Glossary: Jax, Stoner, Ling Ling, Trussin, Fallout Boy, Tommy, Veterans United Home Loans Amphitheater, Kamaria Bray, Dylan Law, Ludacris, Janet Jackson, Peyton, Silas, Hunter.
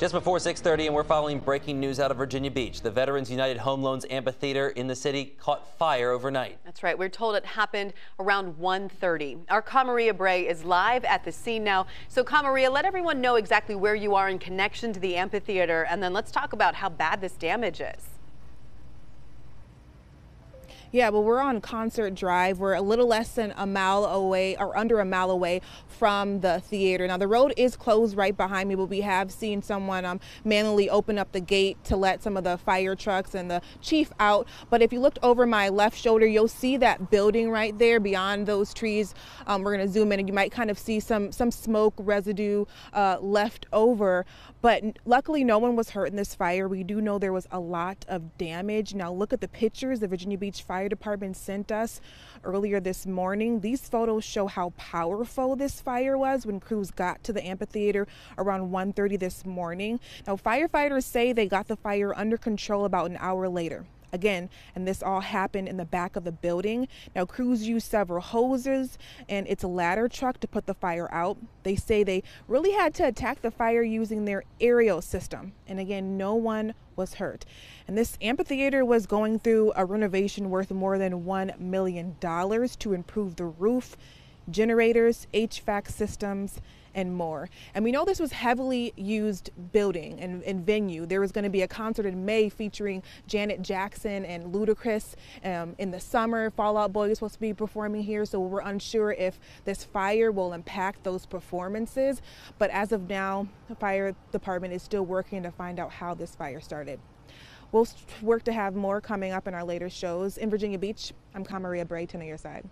Just before 6:30, and we're following breaking news out of Virginia Beach. The Veterans United Home Loans Amphitheater in the city caught fire overnight. That's right. We're told it happened around 1:30. Our Kamaria Bray is live at the scene now. So, Kamaria, let everyone know exactly where you are in connection to the amphitheater, and then let's talk about how bad this damage is. Yeah, well, we're on Concert Drive. We're a little less than a mile away, or under a mile away from the theater. Now, the road is closed right behind me, but we have seen someone manually open up the gate to let some of the fire trucks and the chief out. But if you looked over my left shoulder, you'll see that building right there beyond those trees. We're going to zoom in, and you might kind of see some smoke residue left over. But luckily, no one was hurt in this fire. We do know there was a lot of damage. Now, look at the pictures. The Virginia Beach Fire Department sent us earlier this morning. These photos show how powerful this fire was when crews got to the amphitheater around 1:30 this morning. Now, firefighters say they got the fire under control about an hour later. Again, and this all happened in the back of the building. Now, crews used several hoses and its ladder truck to put the fire out. They say they really had to attack the fire using their aerial system. And again, no one was hurt. And this amphitheater was going through a renovation worth more than $1 million to improve the roof, generators, HVAC systems, and more. And we know this was heavily used building and venue. There was going to be a concert in May featuring Janet Jackson and Ludacris in the summer. Fallout Boy is supposed to be performing here, so we're unsure if this fire will impact those performances. But as of now, the fire department is still working to find out how this fire started. We'll work to have more coming up in our later shows. In Virginia Beach, I'm Kamaria Bray, 10 on your side.